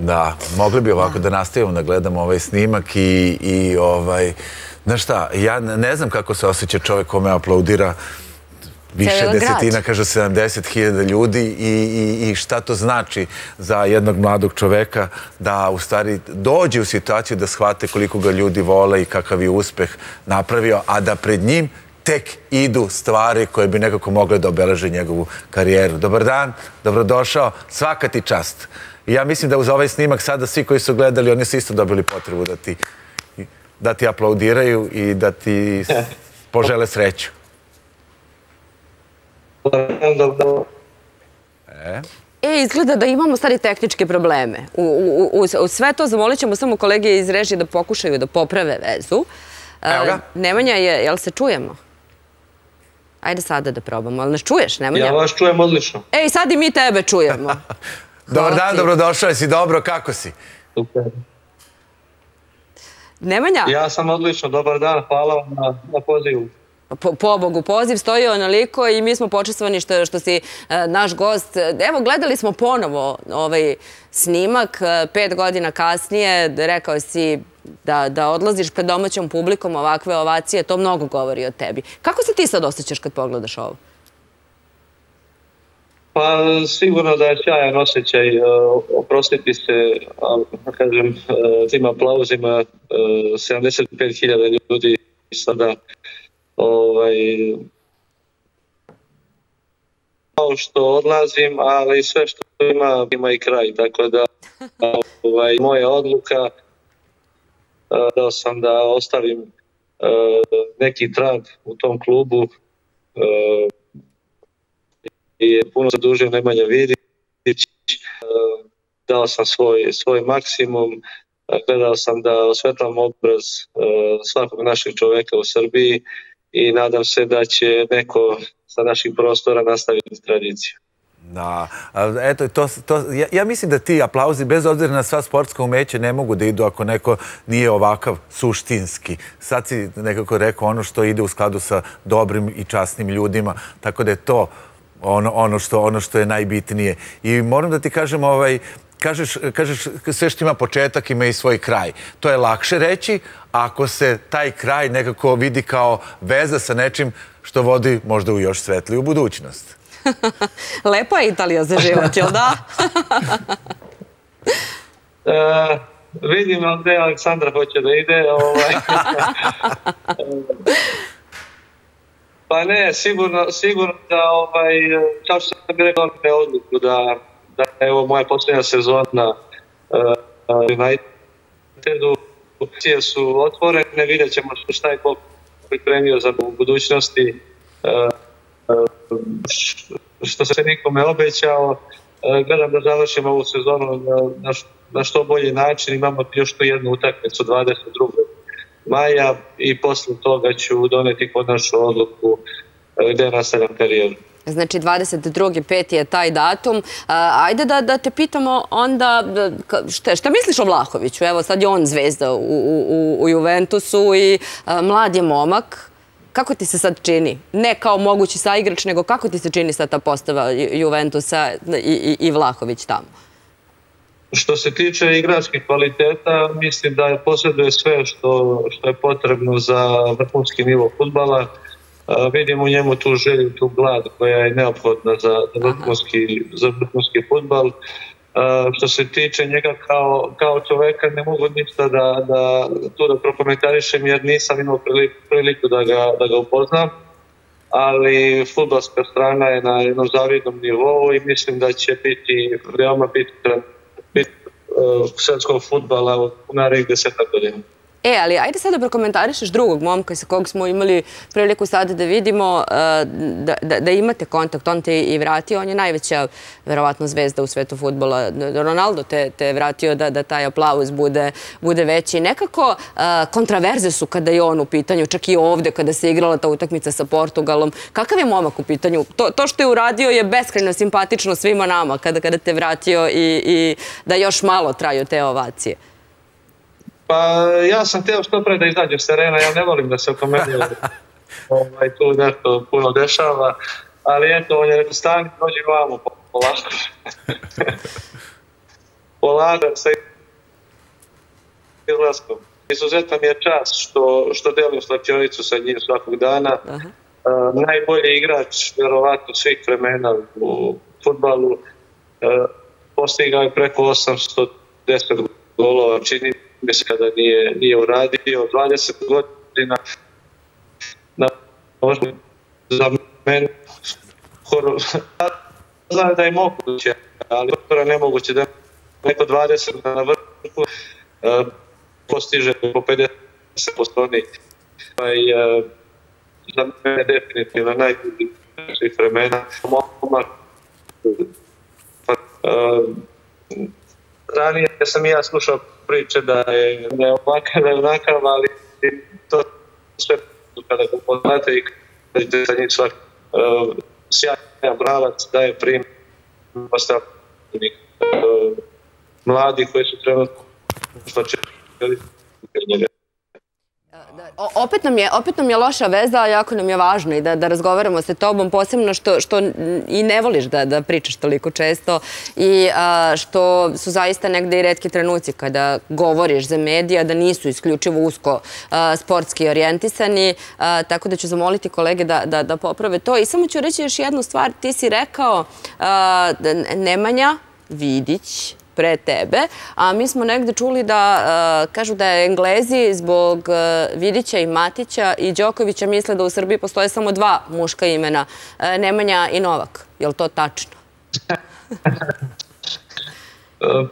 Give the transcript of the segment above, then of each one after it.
Da, mogli bi ovako da nastavimo da gledamo ovaj snimak i znaš šta, ja ne znam kako se osjeća čovjek kome aplaudira više desetina, kaže 70.000 ljudi i šta to znači za jednog mladog čoveka da u stvari dođe u situaciju da shvate koliko ga ljudi vole i kakav je uspeh napravio, a da pred njim tek idu stvari koje bi nekako mogle da obeleže njegovu karijeru. Dobar dan, dobrodošao, svaka ti čast. Ja mislim da uz ovaj snimak sada svi koji su gledali, oni su isto dobili potrebu da ti aplaudiraju i da ti požele sreću. Izgleda da imamo stari tehničke probleme. U sve to zamolit ćemo samo kolege iz režije da pokušaju da poprave vezu. Nemanja, jel se čujemo? Ajde sada da probamo. Ali nas čuješ, Nemanja? Ja vas čujem odlično. Ej, sad i mi tebe čujemo. Dobar dan, dobrodošao, jesi dobro, kako si? Super. Nemanja? Ja sam odlično, dobar dan, hvala vam na pozivu. Pobogu, poziv stoji onoliko i mi smo počestvovani što si naš gost. Evo, gledali smo ponovo ovaj snimak, 5 godina kasnije, rekao si da odlaziš pred domaćom publikom, ovakve ovacije, to mnogo govori o tebi. Kako se ti sad osjećaš kad pogledaš ovo? Pa sigurno da je sjajan osjećaj, oprostiti se, kažem, tim aplauzima, 75.000 ljudi sada, kao što odlazim, ali sve što ima i kraj, tako da moja odluka da sam da ostavim neki trag u tom klubu, i puno zadužio Nemanja Vidić, dao sam svoj maksimum, gledao sam da osvetlam obraz svakog našeg čoveka u Srbiji i nadam se da će neko sa naših prostora nastaviti tradiciju. Da, eto, ja mislim da ti aplauzi, bez obzira na sva sportska umeća, ne mogu da idu ako neko nije ovakav suštinski. Sad si nekako rekao ono što ide u skladu sa dobrim i časnim ljudima, tako da je to ono što je najbitnije. I moram da ti kažem, kažeš sve što ima početak ima i svoj kraj. To je lakše reći ako se taj kraj nekako vidi kao veza sa nečim što vodi možda u još svetliju budućnost. Lepa je Italija za život, jel da? Vidimo gde Aleksandra hoće da ide. Pa ne, sigurno da, kao što sam rekao, ne odluku da je ovo moja posljednja sezona Unitedu. Pozicije su otvorene, vidjet ćemo šta je pripremio za budućnosti, što se nikome obećao. Gledam da završimo ovu sezonu na što bolji način. Imamo još tu jednu utakmicu 22. maja i posle toga ću doneti konačnu odluku gde nastavljam karijeru. Znači 22.5. je taj datum. Ajde da te pitamo onda šta misliš o Vlahoviću? Evo sad je on zvezda u Juventusu i mlad je momak. Kako ti se sad čini? Ne kao mogući saigrač, nego kako ti se čini sad ta postava Juventusa i Vlahović tamo? Što se tiče igračkih kvaliteta, mislim da posjeduje sve što je potrebno za vrhunski nivo fudbala. Vidim u njemu tu želju, tu glad koja je neophodna za vrhunski fudbal. Što se tiče njega kao čoveka, ne mogu ništa da prokomentarišem jer nisam imao priliku da ga upoznam. Ali fudbalska strana je na jednom zavidnom nivou i mislim da će biti veoma bitna srpskog fudbala u narednih 10 godina. E, ali ajde sad da prokomentarišeš drugog momka sa kog smo imali priliku sada da vidimo, da imate kontakt, on te i vratio, on je najveća verovatno zvezda u svetu fudbala. Ronaldo te vratio da taj aplauz bude veći. Nekako kontraverze su kada je on u pitanju, čak i ovde kada se igrala ta utakmica sa Portugalom. Kakav je momak u pitanju? To što je uradio je beskrajno simpatično svima nama kada te vratio i da još malo traju te ovacije. Pa ja sam teo što pre da izađem s terena, ja ne volim da se oko meni tu nešto puno dešava, ali eto, on je rekao, stani, dođi vamo, polako. Olaga sa izlaskom. Izuzetna mi je čast što delim slačionicu sa njim svakog dana. Najbolji igrač, verovatno, svih vremena u futbalu. Postigao je preko 810 golova, čini mi se da nije uradio. 20 godina za mene znam da je moguće, ali nemoguće da neko 20 na vrhu postiže po 50 postoni. Za mene je definitivno najbolji svih vremena. Ranije sam i ja slušao priče da je onakav, ali to sve kada ga poznate i kada je za njih svak sjajan bravac, daje primjer postavljenih mladi koji su trenutno slačili njega. Opet nam je loša veza, jako nam je važno i da razgovaramo sa tobom, posebno što i ne voliš da pričaš toliko često i što su zaista negde i retki trenuci kada govoriš za medija, da nisu isključivo usko sportski orijentisani, tako da ću zamoliti kolege da poprave to. I samo ću reći još jednu stvar, ti si rekao Nemanja Vidić pre tebe, a mi smo negde čuli da kažu da je Englezi zbog Vidića i Matića i Đokovića misle da u Srbiji postoje samo dva muška imena, Nemanja i Novak. Je li to tačno?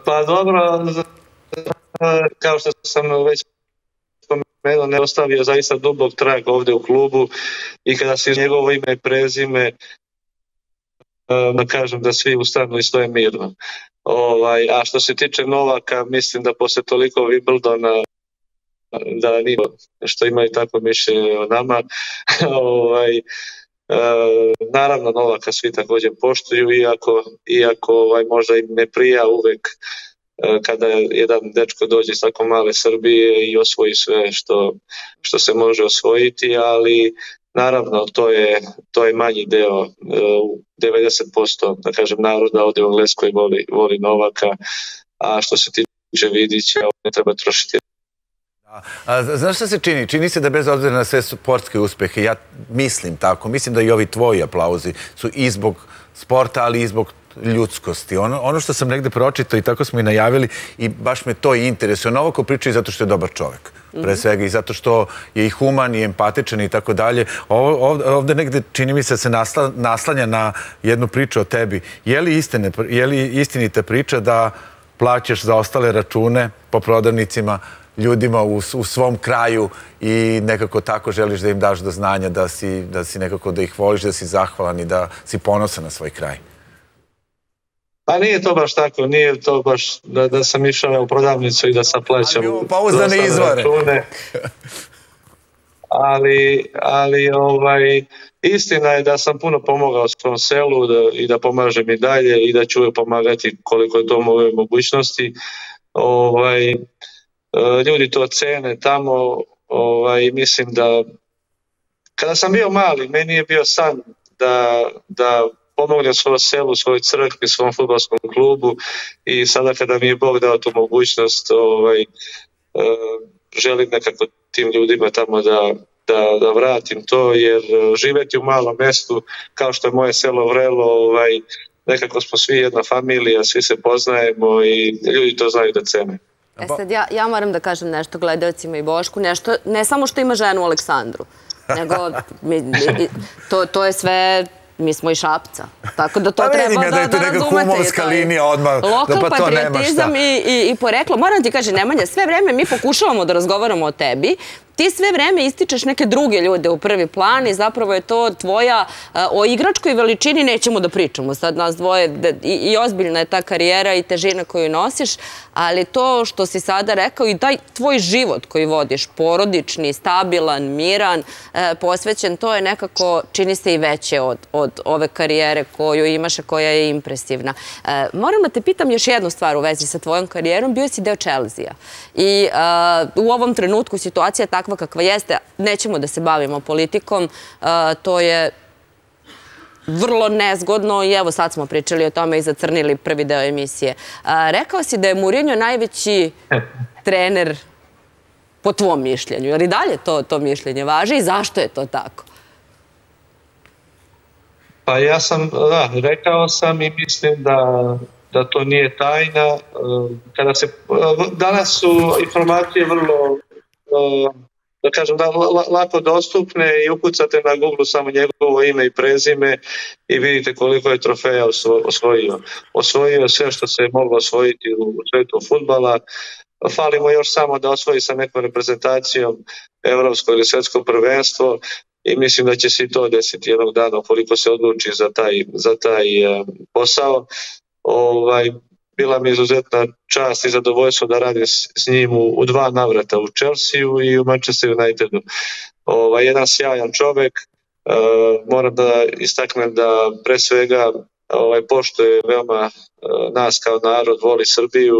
Pa dobro, kao što sam već spomenuo, ne ostavio zaista dubog trag ovde u klubu i kada se njegovo ime i prezime kažem da svi ustanu i stoje mirno. A što se tiče Novaka, mislim da posle toliko Wimbledona da nije što imaju tako mišljenje o nama. Naravno, Novaka svi također poštuju, iako možda im ne prija uvek kada jedan dečko dođe iz tako male Srbije i osvoji sve što se može osvojiti, ali naravno, to je manji deo, 90%, da kažem, naroda ovdje u Engleskoj voli Novaka, a što se tiče Vidića, ne treba trošiti. Znaš šta se čini? Čini se da bez obzira na sve sportske uspehe, ja mislim tako, mislim da i ovi tvoji aplauzi su i zbog sporta, ali i zbog ljudskosti. Ono što sam negde pročitao i tako smo i najavili i baš me to i interesuje. On ovako priča i zato što je dobar čovek, pre svega, i zato što je i human i empatičan i tako dalje. Ovde negde čini mi se da se naslanja na jednu priču o tebi. Je li istinita priča da plaćaš za ostale račune po prodavnicima, ljudima u svom kraju i nekako tako želiš da im daš do znanja da si nekako da ih voliš, da si zahvalan i da si ponosan na svoj kraj? Pa nije to baš tako, nije to baš da sam išao u prodavnicu i da sam plaćao. Ali imamo pouzdane izvore. Ali istina je da sam puno pomogao svom selu i da pomažem i dalje i da ću joj pomagati koliko je to moje mogućnosti. Ljudi to cene tamo i mislim da kada sam bio mali, meni je bio san da pomognem svojom selu, svojoj crkvi, svom fudbalskom klubu i sada kada mi je Bog dao tu mogućnost, želim nekako tim ljudima tamo da vratim to, jer živeti u malom mestu kao što je moje selo Vrelo, nekako smo svi jedna familija, svi se poznajemo i ljudi to znaju da cene. E sad, ja moram da kažem nešto gledaocima i Bošku, ne samo što ima ženu Aleksandru, nego to je sve... Mi smo i Šapca, tako da to treba da razumete. Lokal patriotizam i poreklo. Moram ti kaži, Nemanja, sve vreme mi pokušavamo da razgovaramo o tebi. Ti sve vreme ističeš neke druge ljude u prvi plan i zapravo je to tvoja... O igračkoj veličini nećemo da pričamo sad nas dvoje i ozbiljna je ta karijera i težina koju nosiš, ali to što si sada rekao i taj tvoj život koji vodiš, porodični, stabilan, miran, posvećen, to je nekako, čini se i veće od ove karijere koju imaš, a koja je impresivna. Moram da te pitam još jednu stvar u vezi sa tvojom karijerom. Bio si deo Čelzija i u ovom trenutku situacija je takva kakva jeste. Nećemo da se bavimo politikom. To je vrlo nezgodno i evo sad smo pričali o tome i zacrnili prvi deo emisije. Rekao si da je Murinjo najveći trener po tvom mišljenju. Jer i dalje to mišljenje važi i zašto je to tako? Pa ja sam, da, rekao sam i mislim da to nije tajna. Danas su informacije vrlo, da kažem, lako dostupne i ukucate na Google samo njegovo ime i prezime i vidite koliko je trofeja osvojio. Osvojio je sve što se moglo osvojiti u svetu fudbala. Fali mu još samo da osvoji sa nekom reprezentacijom evropsko ili svjetsko prvenstvo i mislim da će se i to desiti jednog dana ukoliko se odluči za taj posao. Bila mi izuzetna čast i zadovoljstvo da radim s njim u dva navrata, u Čelsiju i u Manchester Unitedu. Jedan sjajan čovjek, moram da istaknem da pre svega poštuje veoma nas kao narod, voli Srbiju,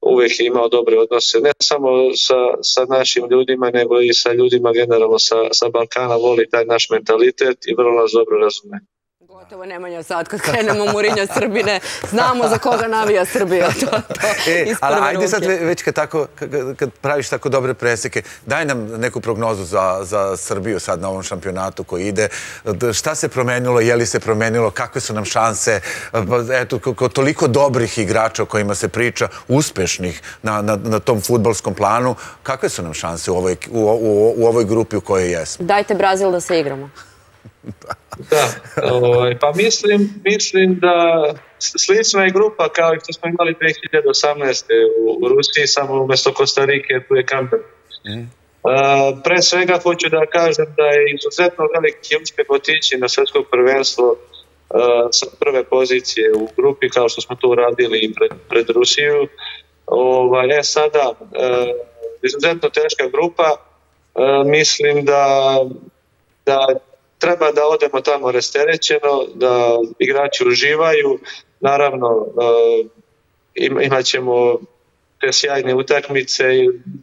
uvijek je imao dobre odnose, ne samo sa našim ljudima, nego i sa ljudima generalno sa Balkana, voli taj naš mentalitet i vrlo nas dobro razume. Gotovo Nemanja sad, kad krenemo Murinjo Srbine, znamo za koga navija Srbija. Ali ajde sad već kad praviš tako dobre preseke, daj nam neku prognozu za Srbiju sad na ovom šampionatu koji ide. Šta se promenilo, je li se promenilo, kakve su nam šanse, eto, toliko dobrih igrača o kojima se priča, uspešnih na tom futbolskom planu, kakve su nam šanse u ovoj grupi u kojoj jesmo? Dajte Brazil da se igramo. Da, pa mislim da slična je grupa kao i što smo imali 2018. u Rusiji, samo umjesto Kostarike tu je Kamerun. Pre svega hoću da kažem da je izuzetno veliki uspjeh otići na svjetsko prvenstvo sa prve pozicije u grupi kao što smo to uradili i pred Rusiju. E sada, izuzetno teška grupa, mislim da treba da odemo tamo rasterećeno, da igrači uživaju. Naravno, imat ćemo te sjajne utakmice.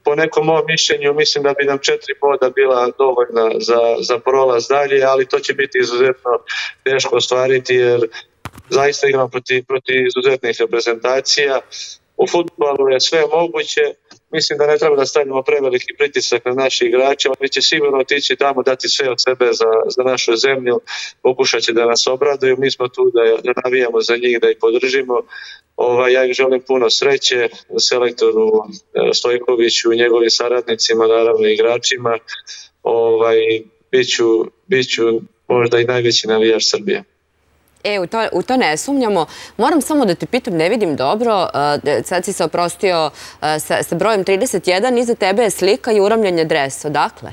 Po nekom mojom mišljenju mislim da bi nam 4 boda bila dovoljna za prolaz dalje, ali to će biti izuzetno teško ostvariti jer zaista igramo protiv izuzetnih reprezentacija. U futbolu je sve moguće. Mislim da ne treba da stavljamo preveliki pritisak na naše igrače. Oni će sigurno otići tamo, dati sve od sebe za našu zemlju. Pokušat će da nas obraduju. Mi smo tu da navijamo za njih, da ih podržimo. Ja ih želim puno sreće selektoru Stojkoviću, njegovim saradnicima, naravno igračima. Biću možda i najveći navijač Srbije. U to ne sumnjamo. Moram samo da te pitam, ne vidim dobro, sad si se oprostio sa brojem 31, iza tebe je slika i uramljanje dresa. Odakle?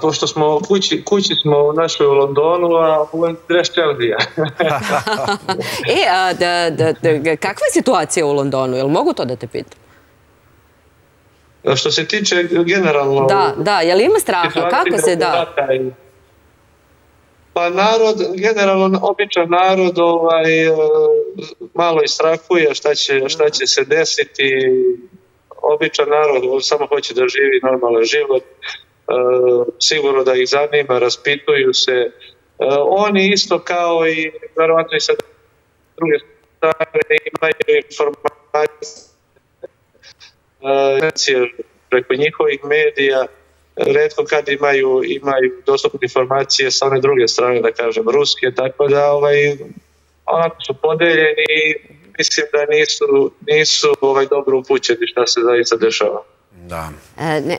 Pošto smo kući smo našli u Londonu, a uvijem dres Čelzija. Kakva je situacija u Londonu? Je li mogu to da te pitam? Što se tiče generalno... Da, je li ima straha? Kako se da... Pa narod, generalno običan narod malo istrahuje šta će se desiti. Običan narod samo hoće da živi normalan život. Sigurno da ih zanima, raspituju se. Oni isto kao i verovatno i sa druge strane imaju informacije preko njihovih medija. Retko kad imaju dostupne informacije sa one druge strane, da kažem, ruske, tako da onako su podeljeni i mislim da nisu dobro upućeni šta se zaista dešava.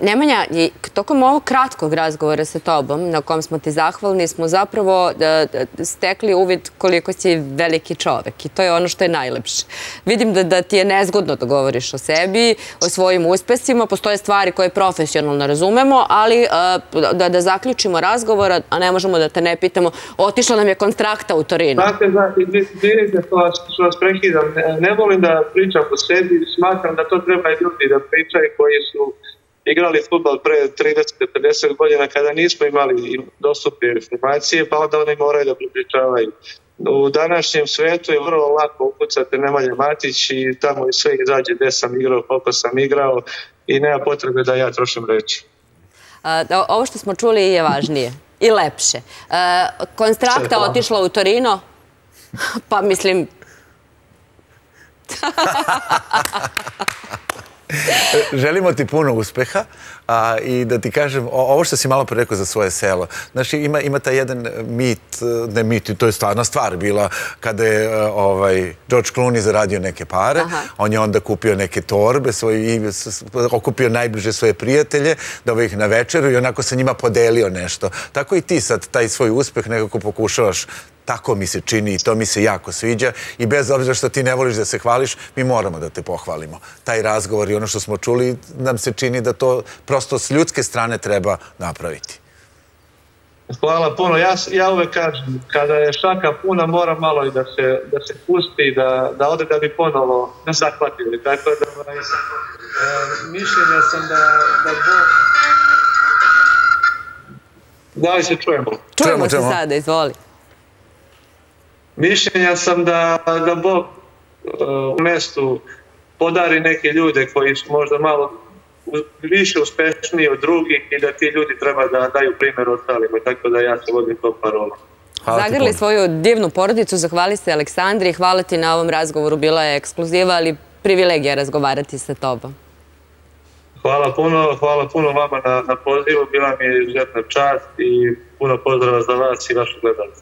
Nemanja, tokom ovog kratkog razgovora sa tobom, na kom smo ti zahvalni, smo zapravo stekli uvid koliko si veliki čovek i to je ono što je najlepše. Vidim da ti je nezgodno da govoriš o sebi, o svojim uspesima, postoje stvari koje profesionalno razumemo, ali da zaključimo razgovor, a ne možemo da te ne pitamo, otišla nam je kontrakta u Torinu. Znate, što vas prekidam, ne volim da pričam o sebi, smatram da to treba i ljudi da pričaju koji su igrali futbal pre 30-50 godina kada nismo imali dostupne informacije, pa onda oni moraju da pripričavaju. U današnjem svetu je vrlo lako ukucati Nemanja Matić i tamo sve izađe gde sam igrao, koliko sam igrao i nema potrebe da ja trošim reči. Ovo što smo čuli je važnije. i lepše. Konstrakta otišla u Torino, pa mislim... Želimo ti puno uspeha i da ti kažem, ovo što si malo pre rekao za svoje selo, znaš, ima taj jedan mit, ne mit, to je stvarna stvar bila, kada je George Clooney zaradio neke pare, on je onda kupio neke torbe i okupio najbliže svoje prijatelje, doveo ih na večeru i onako sa njima podelio nešto. Tako i ti sad taj svoj uspeh nekako pokušavaš, tako mi se čini i to mi se jako sviđa i bez obzira što ti ne voliš da se hvališ, mi moramo da te pohvalimo. Taj razgovor i ono što smo čuli nam se čini da to prosto s ljudske strane treba napraviti. Hvala puno. Ja uvek kažem, kada je šaka puna mora malo i da se pusti, da ode da bi ponovo ne zahvatili. Tako da mišljenja sam da Da li se čujemo? Čujemo se sada, izvoli. Mišljenja sam da Bog u mestu podari neke ljude koji su možda malo više uspešniji od drugih i da ti ljudi treba da daju primjer ostalima. Tako da ja se vodim to parolom. Zagrli svoju divnu porodicu, zahvali se Aleksandri, hvala ti na ovom razgovoru, bila je ekskluziva, ali privilegija razgovarati sa tobom. Hvala puno vama na pozivu, bila mi je izuzetna čast i puno pozdrava za vas i vašu gledalicu.